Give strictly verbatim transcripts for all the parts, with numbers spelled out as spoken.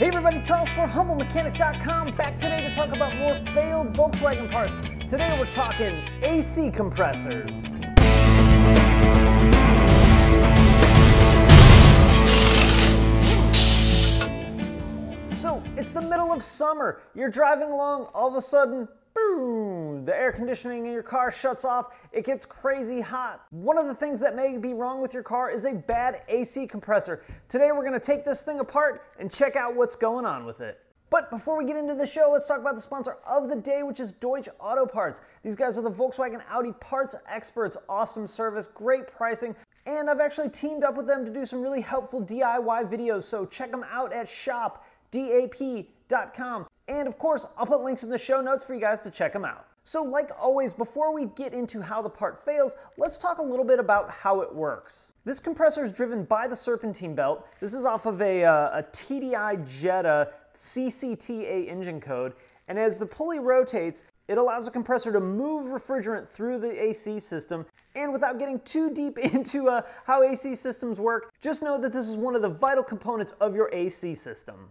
Hey everybody, Charles for Humble Mechanic dot com, back today to talk about more failed Volkswagen parts. Today we're talking A C compressors. So, it's the middle of summer, you're driving along, all of a sudden, boom, the air conditioning in your car shuts off, it gets crazy hot. One of the things that may be wrong with your car is a bad A C compressor. Today we're going to take this thing apart and check out what's going on with it. But before we get into the show, let's talk about the sponsor of the day, which is Deutsche Auto Parts. These guys are the Volkswagen Audi parts experts. Awesome service, great pricing, and I've actually teamed up with them to do some really helpful D I Y videos, so check them out at shop dap dot com. And of course, I'll put links in the show notes for you guys to check them out. So like always, before we get into how the part fails, let's talk a little bit about how it works. This compressor is driven by the serpentine belt. This is off of a, uh, a T D I Jetta C C T A engine code. And as the pulley rotates, it allows the compressor to move refrigerant through the A C system. And without getting too deep into uh, how A C systems work, just know that this is one of the vital components of your A C system.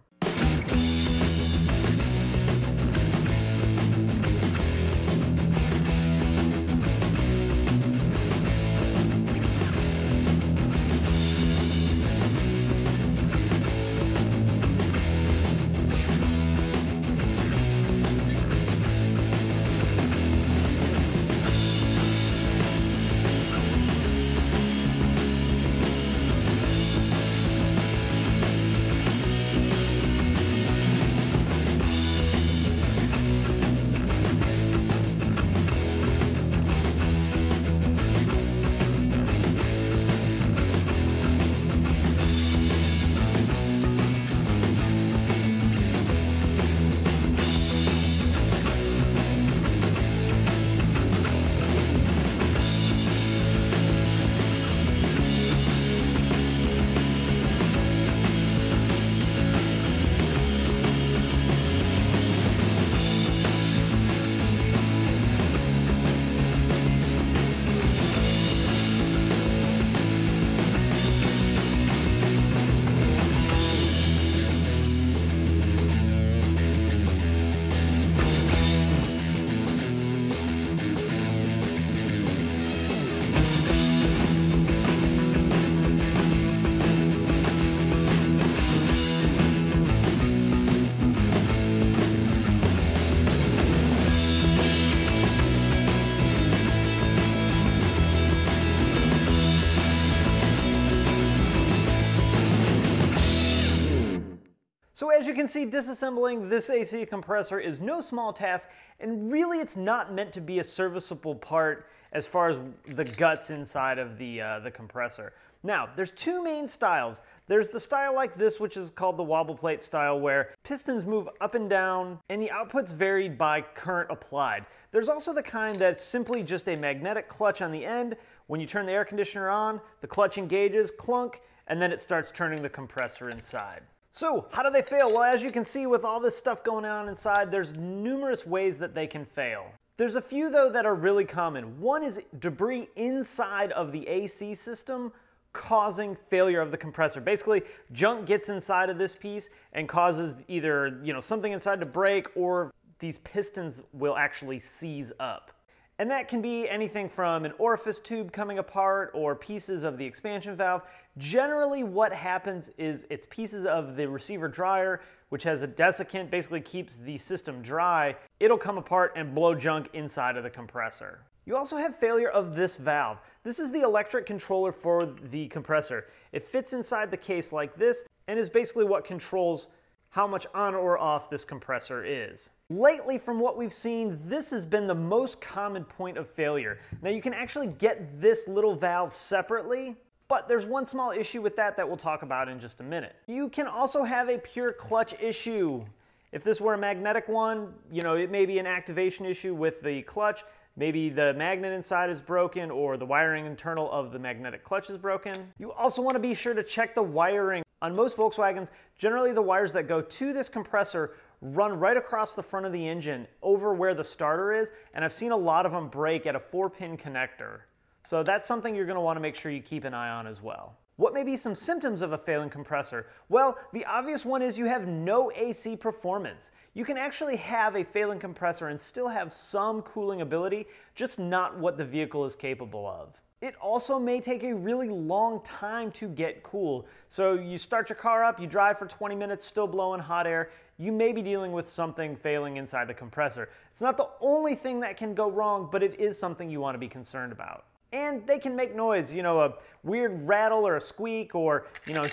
So as you can see, disassembling this A C compressor is no small task, and really it's not meant to be a serviceable part as far as the guts inside of the, uh, the compressor. Now, there's two main styles. There's the style like this, which is called the wobble plate style, where pistons move up and down and the outputs vary by current applied. There's also the kind that's simply just a magnetic clutch on the end. When you turn the air conditioner on, the clutch engages, clunk, and then it starts turning the compressor inside. So, how do they fail? Well, as you can see with all this stuff going on inside, there's numerous ways that they can fail. There's a few though that are really common. One is debris inside of the A C system causing failure of the compressor. Basically, junk gets inside of this piece and causes either, you know, something inside to break, or these pistons will actually seize up. And that can be anything from an orifice tube coming apart or pieces of the expansion valve. Generally what happens is it's pieces of the receiver dryer, which has a desiccant, basically keeps the system dry. It'll come apart and blow junk inside of the compressor. You also have failure of this valve. This is the electric controller for the compressor. It fits inside the case like this and is basically what controls how much on or off this compressor is. Lately, from what we've seen, this has been the most common point of failure. Now, you can actually get this little valve separately, but there's one small issue with that that we'll talk about in just a minute. You can also have a pure clutch issue. If this were a magnetic one, you know, it may be an activation issue with the clutch. Maybe the magnet inside is broken, or the wiring internal of the magnetic clutch is broken. You also want to be sure to check the wiring. On most Volkswagens, generally the wires that go to this compressor run right across the front of the engine over where the starter is, and I've seen a lot of them break at a four pin connector. So that's something you're going to want to make sure you keep an eye on as well. What may be some symptoms of a failing compressor? Well, the obvious one is you have no A C performance. You can actually have a failing compressor and still have some cooling ability, just not what the vehicle is capable of. It also may take a really long time to get cool. So you start your car up, you drive for twenty minutes, still blowing hot air. You may be dealing with something failing inside the compressor. It's not the only thing that can go wrong, but it is something you want to be concerned about. And they can make noise, you know, a weird rattle or a squeak, or, you know,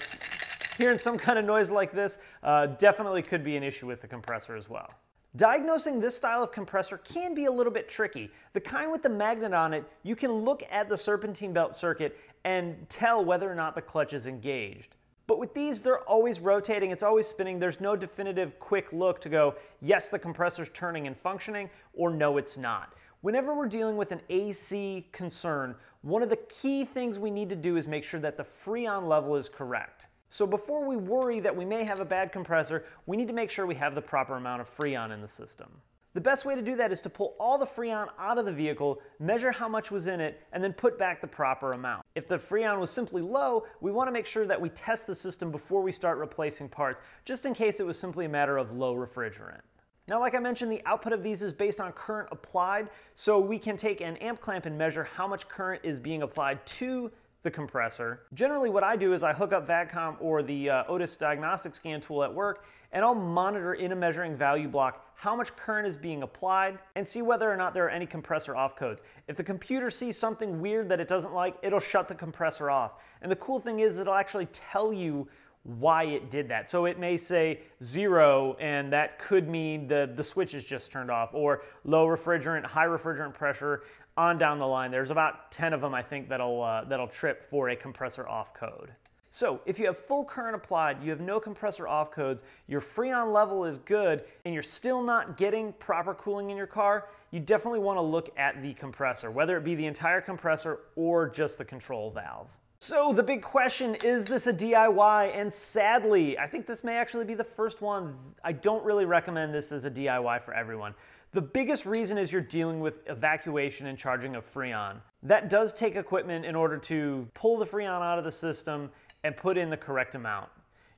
hearing some kind of noise like this uh, definitely could be an issue with the compressor as well. Diagnosing this style of compressor can be a little bit tricky. The kind with the magnet on it, you can look at the serpentine belt circuit and tell whether or not the clutch is engaged. But with these, they're always rotating, it's always spinning. There's no definitive quick look to go, yes, the compressor's turning and functioning, or no, it's not. Whenever we're dealing with an A C concern, one of the key things we need to do is make sure that the Freon level is correct. So before we worry that we may have a bad compressor, we need to make sure we have the proper amount of Freon in the system. The best way to do that is to pull all the Freon out of the vehicle, measure how much was in it, and then put back the proper amount. If the Freon was simply low, we want to make sure that we test the system before we start replacing parts, just in case it was simply a matter of low refrigerant. Now, like I mentioned, the output of these is based on current applied, so we can take an amp clamp and measure how much current is being applied to the compressor. Generally, what I do is I hook up V A G COM or the uh, Otis diagnostic scan tool at work, and I'll monitor in a measuring value block how much current is being applied and see whether or not there are any compressor off codes. If the computer sees something weird that it doesn't like, it'll shut the compressor off. And the cool thing is it'll actually tell you why it did that. So it may say zero, and that could mean the, the switch is just turned off, or low refrigerant, high refrigerant pressure, on down the line. There's about ten of them, I think, that'll, uh, that'll trip for a compressor off code. So if you have full current applied, you have no compressor off codes, your Freon level is good, and you're still not getting proper cooling in your car, you definitely want to look at the compressor, whether it be the entire compressor or just the control valve. So the big question, is this a D I Y? And sadly, I think this may actually be the first one. I don't really recommend this as a D I Y for everyone. The biggest reason is you're dealing with evacuation and charging of Freon. That does take equipment in order to pull the Freon out of the system and put in the correct amount.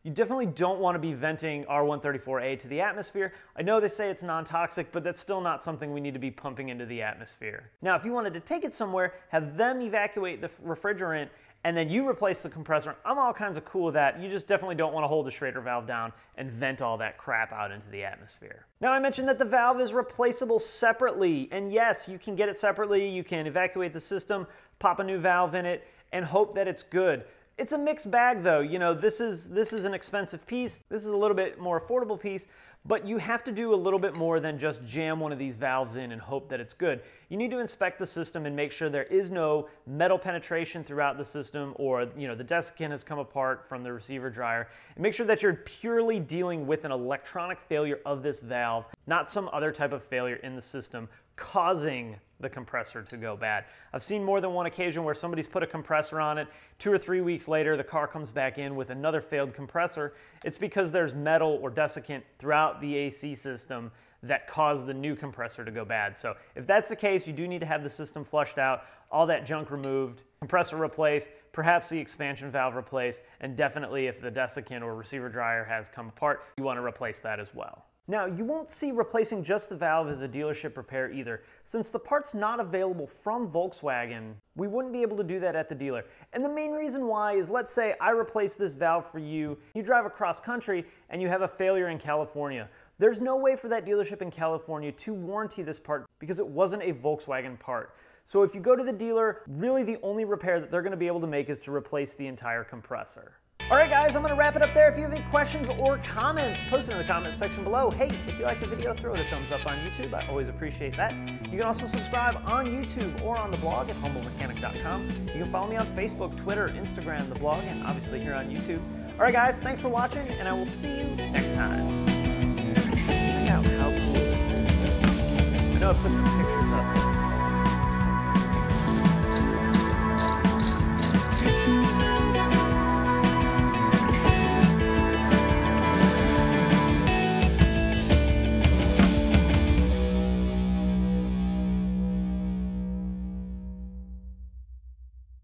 You definitely don't want to be venting R one thirty-four A to the atmosphere. I know they say it's non-toxic, but that's still not something we need to be pumping into the atmosphere. Now, if you wanted to take it somewhere, have them evacuate the refrigerant, and then you replace the compressor, I'm all kinds of cool with that. You just definitely don't want to hold the Schrader valve down and vent all that crap out into the atmosphere. Now, I mentioned that the valve is replaceable separately, and yes, you can get it separately. You can evacuate the system, pop a new valve in it, and hope that it's good. It's a mixed bag though. You know, this is, this is an expensive piece. This is a little bit more affordable piece, but you have to do a little bit more than just jam one of these valves in and hope that it's good. You need to inspect the system and make sure there is no metal penetration throughout the system, or, you know, the desiccant has come apart from the receiver dryer, and make sure that you're purely dealing with an electronic failure of this valve, not some other type of failure in the system causing the compressor to go bad. I've seen more than one occasion where somebody's put a compressor on it, two or three weeks later the car comes back in with another failed compressor. It's because there's metal or desiccant throughout the A C system that caused the new compressor to go bad. So if that's the case, you do need to have the system flushed out, all that junk removed, compressor replaced, perhaps the expansion valve replaced, and definitely if the desiccant or receiver dryer has come apart, you want to replace that as well. Now, you won't see replacing just the valve as a dealership repair either. Since the part's not available from Volkswagen, we wouldn't be able to do that at the dealer. And the main reason why is, let's say I replace this valve for you, you drive across country and you have a failure in California. There's no way for that dealership in California to warranty this part because it wasn't a Volkswagen part. So if you go to the dealer, really the only repair that they're gonna be able to make is to replace the entire compressor. All right, guys, I'm going to wrap it up there. If you have any questions or comments, post it in the comments section below. Hey, if you liked the video, throw it a thumbs up on YouTube. I always appreciate that. You can also subscribe on YouTube or on the blog at Humble Mechanic dot com. You can follow me on Facebook, Twitter, Instagram, the blog, and obviously here on YouTube. All right, guys, thanks for watching, and I will see you next time. Check out how cool this is. I know I put some pictures up there.